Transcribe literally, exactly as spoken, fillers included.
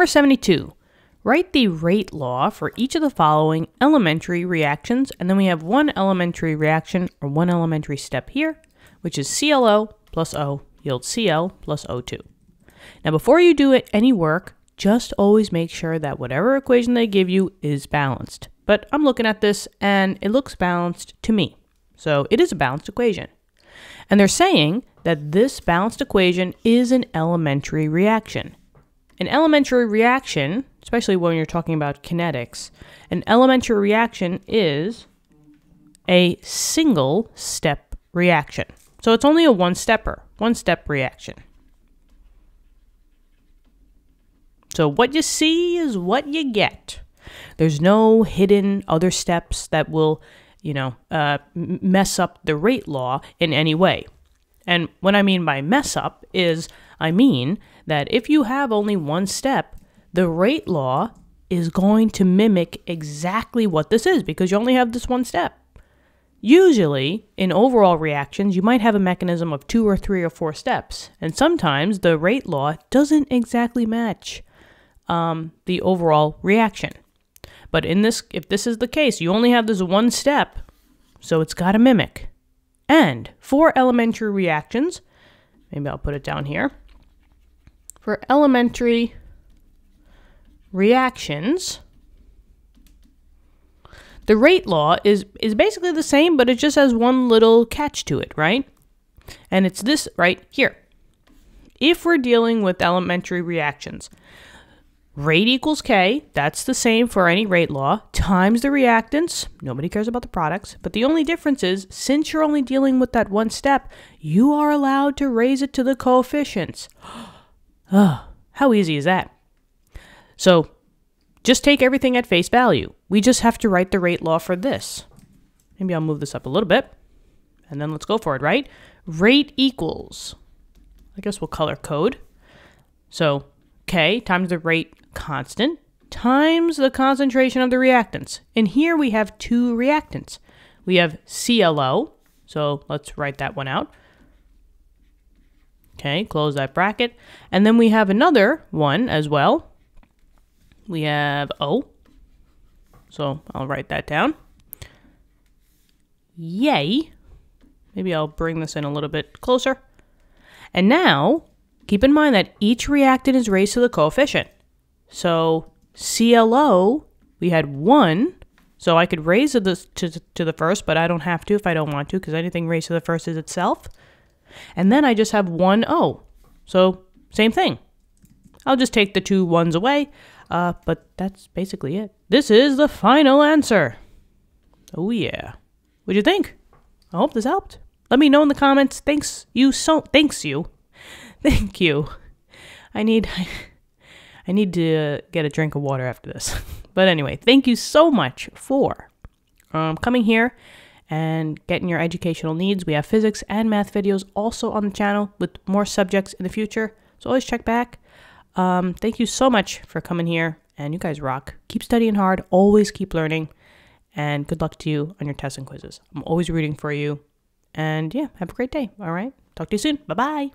Number seventy-two, write the rate law for each of the following elementary reactions, and then we have one elementary reaction or one elementary step here, which is C L O plus O yields C L plus O two. Now, before you do any work, just always make sure that whatever equation they give you is balanced. But I'm looking at this and it looks balanced to me. So it is a balanced equation. And they're saying that this balanced equation is an elementary reaction. An elementary reaction, especially when you're talking about kinetics, an elementary reaction is a single step reaction. So it's only a one-stepper, one-step reaction. So what you see is what you get. There's no hidden other steps that will, you know, uh, mess up the rate law in any way. And what I mean by mess up is, I mean that if you have only one step, the rate law is going to mimic exactly what this is because you only have this one step. Usually, in overall reactions, you might have a mechanism of two or three or four steps, and sometimes the rate law doesn't exactly match um, the overall reaction. But in this, if this is the case, you only have this one step, so it's got to mimic. And for elementary reactions, maybe I'll put it down here, for elementary reactions, the rate law is, is basically the same, but it just has one little catch to it, right? And it's this right here. If we're dealing with elementary reactions, rate equals K, that's the same for any rate law, times the reactants, nobody cares about the products, but the only difference is, since you're only dealing with that one step, you are allowed to raise it to the coefficients. Oh, how easy is that? So just take everything at face value. We just have to write the rate law for this. Maybe I'll move this up a little bit, and then let's go for it, right? Rate equals, I guess we'll color code. So K times the rate constant times the concentration of the reactants. And here we have two reactants. We have C L O, so let's write that one out. Okay, close that bracket. And then we have another one as well. We have O. So I'll write that down. Yay. Maybe I'll bring this in a little bit closer. And now, keep in mind that each reactant is raised to the coefficient. So C L O, we had one. So I could raise it to, to the first, but I don't have to if I don't want to, because anything raised to the first is itself. And then I just have one O. So same thing. I'll just take the two ones away. Uh, but that's basically it. This is the final answer. Oh yeah. What'd you think? I hope this helped. Let me know in the comments. Thanks you so, thanks you. Thank you. I need, I need to get a drink of water after this. But anyway, thank you so much for um, coming here and getting your educational needs. We have physics and math videos also on the channel with more subjects in the future. So always check back. Um, thank you so much for coming here, and you guys rock. Keep studying hard, always keep learning, and good luck to you on your tests and quizzes. I'm always rooting for you, and yeah, have a great day, all right? Talk to you soon, bye-bye.